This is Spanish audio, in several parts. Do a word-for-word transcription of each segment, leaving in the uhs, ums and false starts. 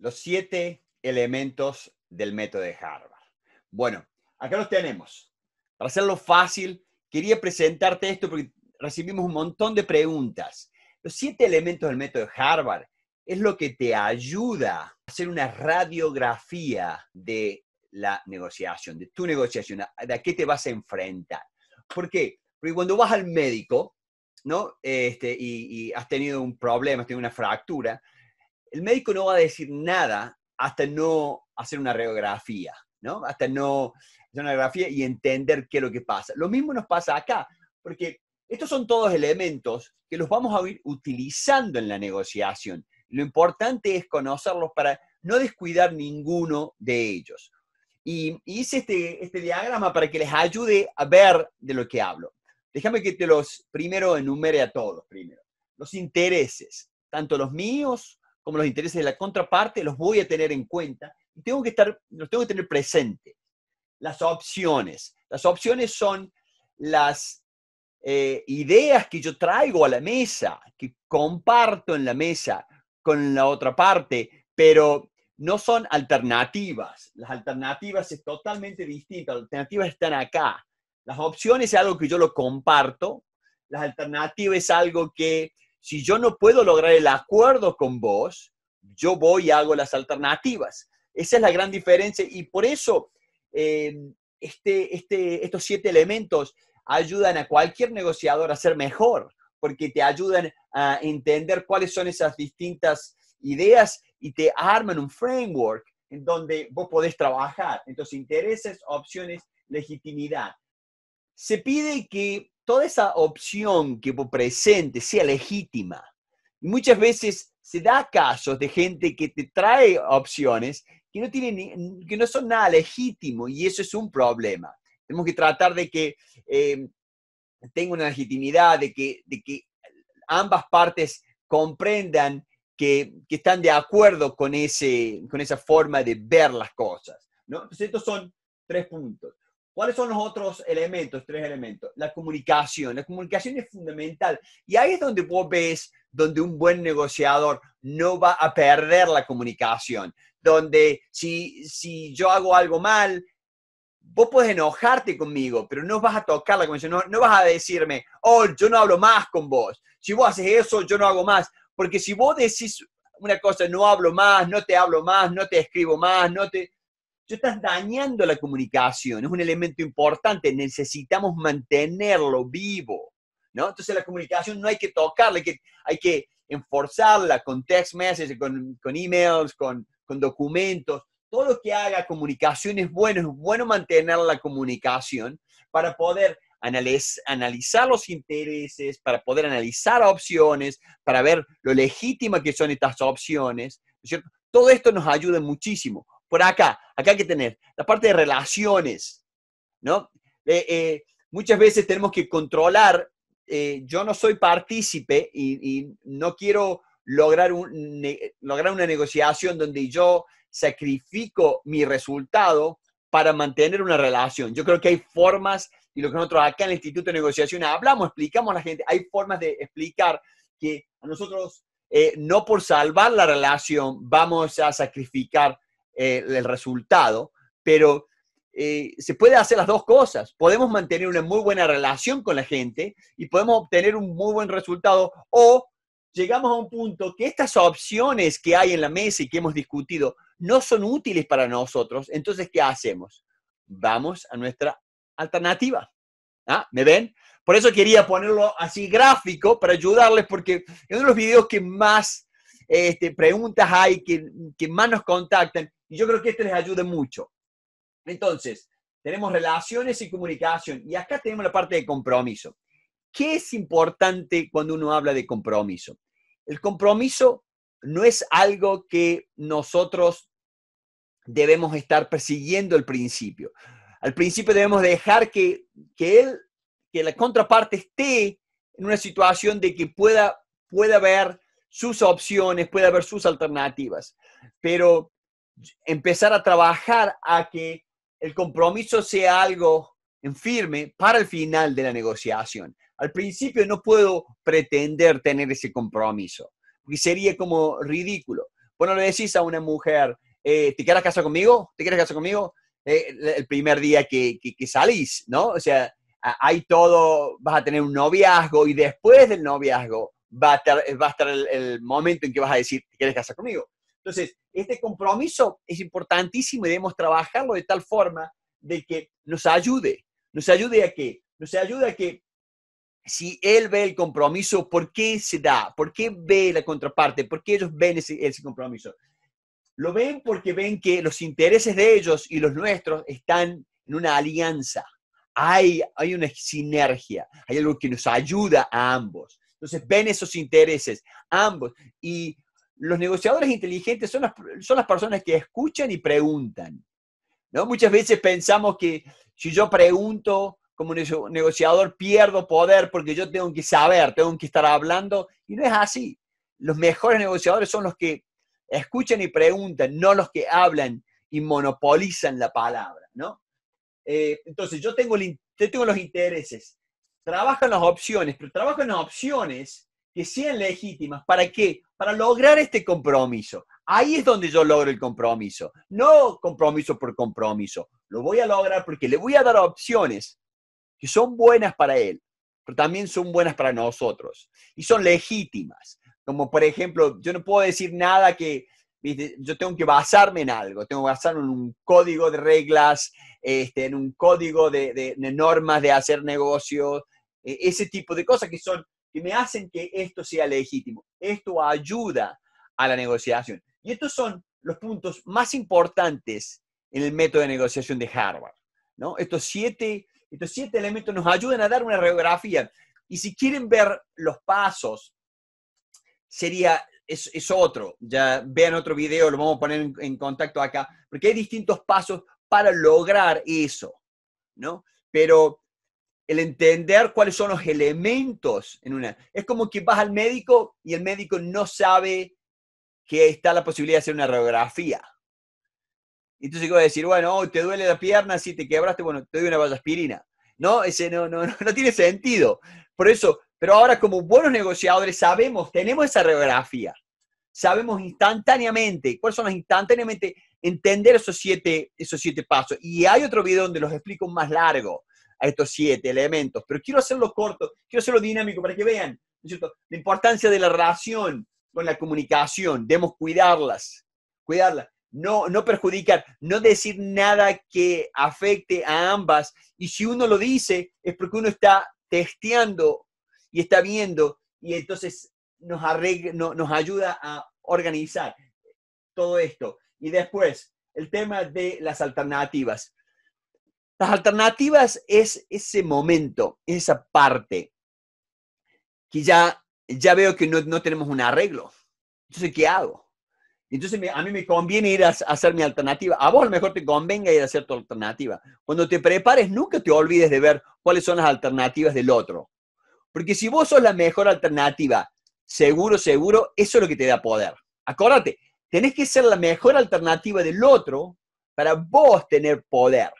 Los siete elementos del método de Harvard. Bueno, acá los tenemos. Para hacerlo fácil, quería presentarte esto porque recibimos un montón de preguntas. Los siete elementos del método de Harvard es lo que te ayuda a hacer una radiografía de la negociación, de tu negociación, de a qué te vas a enfrentar. ¿Por qué? Porque cuando vas al médico, ¿no? Este, y, y has tenido un problema, has tenido una fractura, el médico no va a decir nada hasta no hacer una radiografía, ¿no? Hasta no hacer una radiografía y entender qué es lo que pasa. Lo mismo nos pasa acá, porque estos son todos elementos que los vamos a ir utilizando en la negociación. Lo importante es conocerlos para no descuidar ninguno de ellos. Y hice este, este diagrama para que les ayude a ver de lo que hablo. Déjame que te los primero enumere a todos primero. Los intereses, tanto los míos como los intereses de la contraparte, los voy a tener en cuenta. Y tengo que estar, los tengo que tener presente. Las opciones. Las opciones son las eh, ideas que yo traigo a la mesa, que comparto en la mesa con la otra parte, pero no son alternativas. Las alternativas es totalmente distinta. Las alternativas están acá. Las opciones es algo que yo lo comparto. Las alternativas es algo que, si yo no puedo lograr el acuerdo con vos, yo voy y hago las alternativas. Esa es la gran diferencia. Y por eso eh, este, este, estos siete elementos ayudan a cualquier negociador a ser mejor, porque te ayudan a entender cuáles son esas distintas ideas y te arman un framework en donde vos podés trabajar. Entonces, intereses, opciones, legitimidad. Se pide que toda esa opción que vos presentes sea legítima. Y muchas veces se da casos de gente que te trae opciones que no, tienen, que no son nada legítimo, y eso es un problema. Tenemos que tratar de que eh, tenga una legitimidad, de que, de que ambas partes comprendan que, que están de acuerdo con, ese, con esa forma de ver las cosas, ¿no? Entonces, estos son tres puntos. ¿Cuáles son los otros elementos? Tres elementos. La comunicación. La comunicación es fundamental. Y ahí es donde vos ves donde un buen negociador no va a perder la comunicación. Donde si, si yo hago algo mal, vos podés enojarte conmigo, pero no vas a tocar la comunicación. No, no vas a decirme, oh, yo no hablo más con vos. Si vos haces eso, yo no hago más. Porque si vos decís una cosa, no hablo más, no te hablo más, no te escribo más, no te... Tú estás dañando la comunicación, es un elemento importante, necesitamos mantenerlo vivo, ¿no? Entonces la comunicación no hay que tocarla, hay que, hay que enforzarla con text messages, con, con emails, con, con documentos. Todo lo que haga comunicación es bueno, es bueno mantener la comunicación para poder analiz, analizar los intereses, para poder analizar opciones, para ver lo legítima que son estas opciones, ¿no es cierto? Todo esto nos ayuda muchísimo. Por acá, acá hay que tener la parte de relaciones, ¿no? Eh, eh, muchas veces tenemos que controlar, eh, yo no soy partícipe y, y no quiero lograr, un, ne, lograr una negociación donde yo sacrifico mi resultado para mantener una relación. Yo creo que hay formas, y lo que nosotros acá en el Instituto de Negociación hablamos, explicamos a la gente, hay formas de explicar que a nosotros eh, no por salvar la relación vamos a sacrificar el resultado, pero eh, se puede hacer las dos cosas. Podemos mantener una muy buena relación con la gente y podemos obtener un muy buen resultado, o llegamos a un punto que estas opciones que hay en la mesa y que hemos discutido no son útiles para nosotros. Entonces, ¿qué hacemos? Vamos a nuestra alternativa. ¿Ah? ¿Me ven? Por eso quería ponerlo así gráfico para ayudarles, porque es uno de los videos que más este, preguntas hay, que, que más nos contactan. Y yo creo que esto les ayuda mucho. Entonces, tenemos relaciones y comunicación. Y acá tenemos la parte de compromiso. ¿Qué es importante cuando uno habla de compromiso? El compromiso no es algo que nosotros debemos estar persiguiendo al principio. Al principio debemos dejar que, que, él, que la contraparte esté en una situación de que pueda, pueda ver sus opciones, pueda ver sus alternativas. Pero empezar a trabajar a que el compromiso sea algo en firme para el final de la negociación. Al principio no puedo pretender tener ese compromiso, porque sería como ridículo. Vos no le decís a una mujer, eh, ¿te quieres casar conmigo? ¿Te quieres casar conmigo? Eh, el primer día que, que, que salís, ¿no? O sea, hay todo, vas a tener un noviazgo y después del noviazgo va a estar, va a estar el, el momento en que vas a decir, ¿te quieres casar conmigo? Entonces, este compromiso es importantísimo y debemos trabajarlo de tal forma de que nos ayude. ¿Nos ayude a qué? Nos ayuda a que si él ve el compromiso, ¿por qué se da? ¿Por qué ve la contraparte? ¿Por qué ellos ven ese, ese compromiso? Lo ven porque ven que los intereses de ellos y los nuestros están en una alianza. Hay, hay una sinergia, hay algo que nos ayuda a ambos. Entonces ven esos intereses, ambos. Y los negociadores inteligentes son las, son las personas que escuchan y preguntan, ¿no? Muchas veces pensamos que si yo pregunto, como negociador pierdo poder porque yo tengo que saber, tengo que estar hablando, y no es así. Los mejores negociadores son los que escuchan y preguntan, no los que hablan y monopolizan la palabra, ¿no? Eh, entonces, yo tengo, el, yo tengo los intereses, trabajo en las opciones, pero trabajo en las opciones que sean legítimas. ¿Para qué? Para lograr este compromiso. Ahí es donde yo logro el compromiso, no compromiso por compromiso. Lo voy a lograr porque le voy a dar opciones que son buenas para él, pero también son buenas para nosotros. Y son legítimas. Como por ejemplo, yo no puedo decir nada que, ¿viste? Yo tengo que basarme en algo, tengo que basarme en un código de reglas, este, en un código de, de, de normas de hacer negocios, ese tipo de cosas que son, que me hacen que esto sea legítimo. Esto ayuda a la negociación. Y estos son los puntos más importantes en el método de negociación de Harvard, ¿no? Estos siete... Estos siete elementos nos ayudan a dar una radiografía. Y si quieren ver los pasos, sería, es, es otro. Ya vean otro video, lo vamos a poner en, en contacto acá. Porque hay distintos pasos para lograr eso, ¿no? Pero el entender cuáles son los elementos en una... Es como que vas al médico y el médico no sabe que está la posibilidad de hacer una radiografía. Entonces yo voy a decir, bueno, oh, te duele la pierna, si te quebraste, bueno, te doy una vallaspirina. No, ese no, no, no tiene sentido. Por eso, pero ahora como buenos negociadores sabemos, tenemos esa radiografía. Sabemos instantáneamente, ¿cuáles son las instantáneamente? Entender esos siete, esos siete pasos. Y hay otro video donde los explico más largo a estos siete elementos, pero quiero hacerlo corto, quiero hacerlo dinámico para que vean, ¿no es cierto? La importancia de la relación con la comunicación, debemos cuidarlas, cuidarlas. No, no perjudicar, no decir nada que afecte a ambas. Y si uno lo dice, es porque uno está testeando y está viendo, y entonces nos, arregla, no, nos ayuda a organizar todo esto. Y después, el tema de las alternativas. Las alternativas es ese momento, esa parte, que ya, ya veo que no, no tenemos un arreglo. Entonces, ¿qué hago? Entonces a mí me conviene ir a hacer mi alternativa. A vos a lo mejor te convenga ir a hacer tu alternativa. Cuando te prepares, nunca te olvides de ver cuáles son las alternativas del otro. Porque si vos sos la mejor alternativa, seguro, seguro, eso es lo que te da poder. Acuérdate, tenés que ser la mejor alternativa del otro para vos tener poder,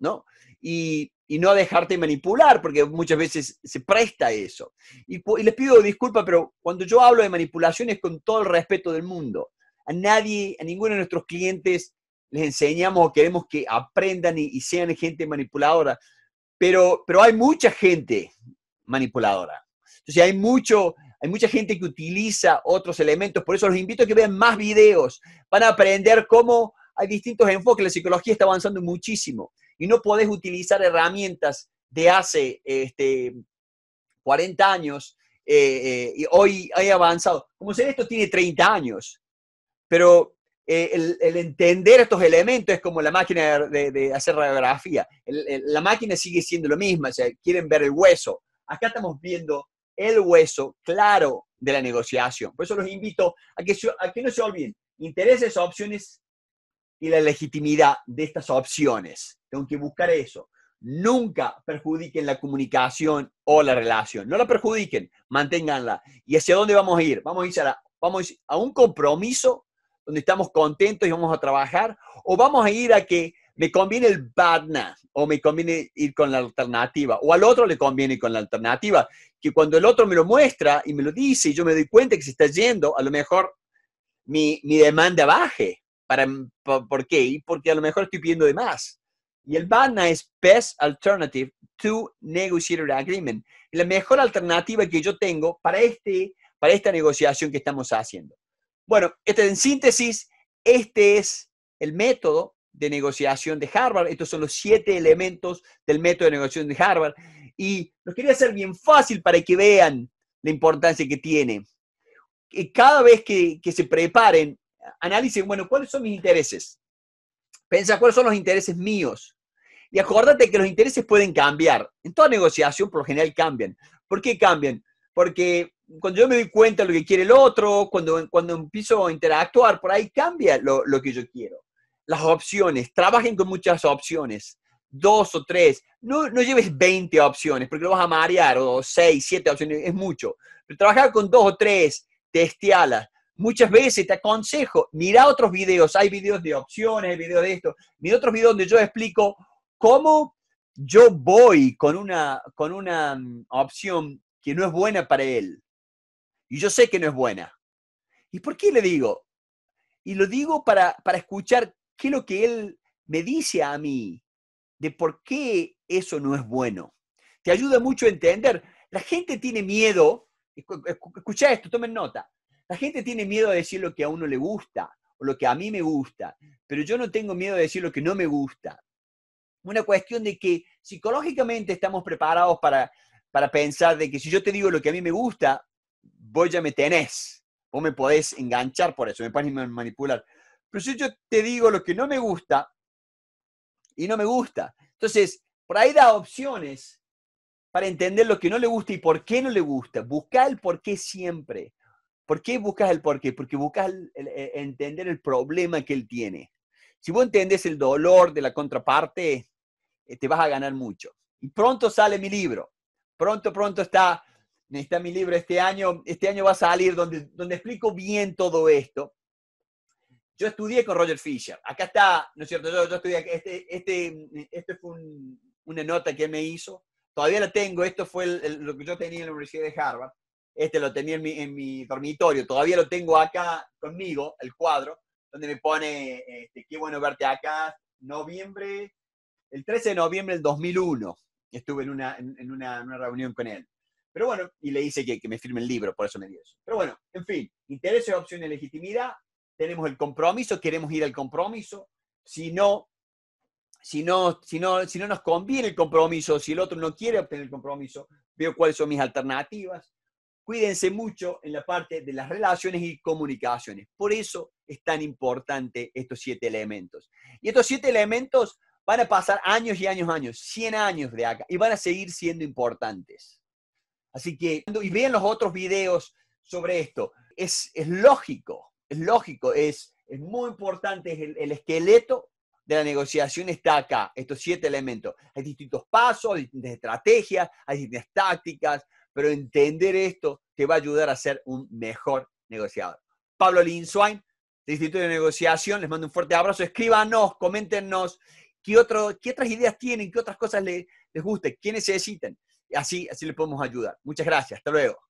¿no? Y, y no dejarte manipular, porque muchas veces se presta eso. Y, y les pido disculpas, pero cuando yo hablo de manipulación es con todo el respeto del mundo. A nadie, a ninguno de nuestros clientes les enseñamos o queremos que aprendan y, y sean gente manipuladora. Pero, pero hay mucha gente manipuladora. Entonces hay, mucho, hay mucha gente que utiliza otros elementos. Por eso los invito a que vean más videos. Van a aprender cómo hay distintos enfoques. La psicología está avanzando muchísimo. Y no podés utilizar herramientas de hace este, cuarenta años. Eh, eh, y hoy hay avanzado. Como se ve, esto tiene treinta años. Pero eh, el, el entender estos elementos es como la máquina de, de hacer radiografía. El, el, la máquina sigue siendo lo mismo, o sea, quieren ver el hueso. Acá estamos viendo el hueso claro de la negociación. Por eso los invito a que, a que no se olviden. Intereses, opciones y la legitimidad de estas opciones. Tengo que buscar eso. Nunca perjudiquen la comunicación o la relación. No la perjudiquen, manténganla. ¿Y hacia dónde vamos a ir? Vamos a ir a, la, vamos a, ir a un compromiso donde estamos contentos y vamos a trabajar, o vamos a ir a que me conviene el BATNA, o me conviene ir con la alternativa, o al otro le conviene ir con la alternativa, que cuando el otro me lo muestra y me lo dice y yo me doy cuenta que se está yendo, a lo mejor mi, mi demanda baje. Para, por, ¿Por qué? Porque a lo mejor estoy pidiendo de más. Y el BATNA es Best Alternative to Negotiated Agreement. La mejor alternativa que yo tengo para, este, para esta negociación que estamos haciendo. Bueno, este, en síntesis, este es el método de negociación de Harvard. Estos son los siete elementos del método de negociación de Harvard. Y los quería hacer bien fácil para que vean la importancia que tiene. Y cada vez que, que se preparen, analicen, bueno, ¿cuáles son mis intereses? Piensa, ¿cuáles son los intereses míos? Y acuérdate que los intereses pueden cambiar. En toda negociación, por lo general, cambian. ¿Por qué cambian? Porque cuando yo me doy cuenta de lo que quiere el otro, cuando, cuando empiezo a interactuar, por ahí cambia lo, lo que yo quiero. Las opciones, trabajen con muchas opciones, dos o tres, no, no lleves veinte opciones, porque lo vas a marear, o seis, siete opciones, es mucho. Pero trabajar con dos o tres, testealas. Muchas veces te aconsejo, mira otros videos, hay videos de opciones, hay videos de esto, mira otros videos donde yo explico cómo yo voy con una, con una opción que no es buena para él. Y yo sé que no es buena. ¿Y por qué le digo? Y lo digo para, para escuchar qué es lo que él me dice a mí de por qué eso no es bueno. Te ayuda mucho a entender. La gente tiene miedo, escucha esto, tomen nota. La gente tiene miedo de decir lo que a uno le gusta o lo que a mí me gusta, pero yo no tengo miedo de decir lo que no me gusta. Una cuestión de que psicológicamente estamos preparados para, para pensar de que si yo te digo lo que a mí me gusta, vos ya me tenés, vos me podés enganchar por eso, me podés manipular. Pero si yo te digo lo que no me gusta, y no me gusta. Entonces, por ahí da opciones para entender lo que no le gusta y por qué no le gusta. Busca el por qué siempre. ¿Por qué buscas el por qué? Porque buscas el, el, el, entender el problema que él tiene. Si vos entendés el dolor de la contraparte, eh, te vas a ganar mucho. Y pronto sale mi libro. Pronto, pronto está, está mi libro este año. Este año va a salir donde, donde explico bien todo esto. Yo estudié con Roger Fisher. Acá está, ¿no es cierto? Yo, yo estudié, este, este, este fue un, una nota que él me hizo. Todavía la tengo. Esto fue el, el, lo que yo tenía en la Universidad de Harvard. Este lo tenía en mi, en mi dormitorio, todavía lo tengo acá conmigo, el cuadro, donde me pone, este, qué bueno verte acá, noviembre, el trece de noviembre del dos mil uno, estuve en una, en una, en una reunión con él. Pero bueno, y le hice que, que me firme el libro, por eso me dio eso. Pero bueno, en fin, intereses, opciones, legitimidad, tenemos el compromiso, queremos ir al compromiso, si no, si no, si no, si no nos conviene el compromiso, si el otro no quiere obtener el compromiso, veo cuáles son mis alternativas. Cuídense mucho en la parte de las relaciones y comunicaciones. Por eso es tan importante estos siete elementos. Y estos siete elementos van a pasar años y años, años, cien años de acá, y van a seguir siendo importantes. Así que, y vean los otros videos sobre esto. Es, es lógico, es lógico, es, es muy importante, es el, el esqueleto de la negociación está acá, estos siete elementos. Hay distintos pasos, distintas estrategias, hay distintas tácticas, pero entender esto te va a ayudar a ser un mejor negociador. Pablo Linzoain, del Instituto de Negociación, les mando un fuerte abrazo. Escríbanos, coméntenos qué, otro, qué otras ideas tienen, qué otras cosas les, les gustan, qué necesitan. Así, así les podemos ayudar. Muchas gracias. Hasta luego.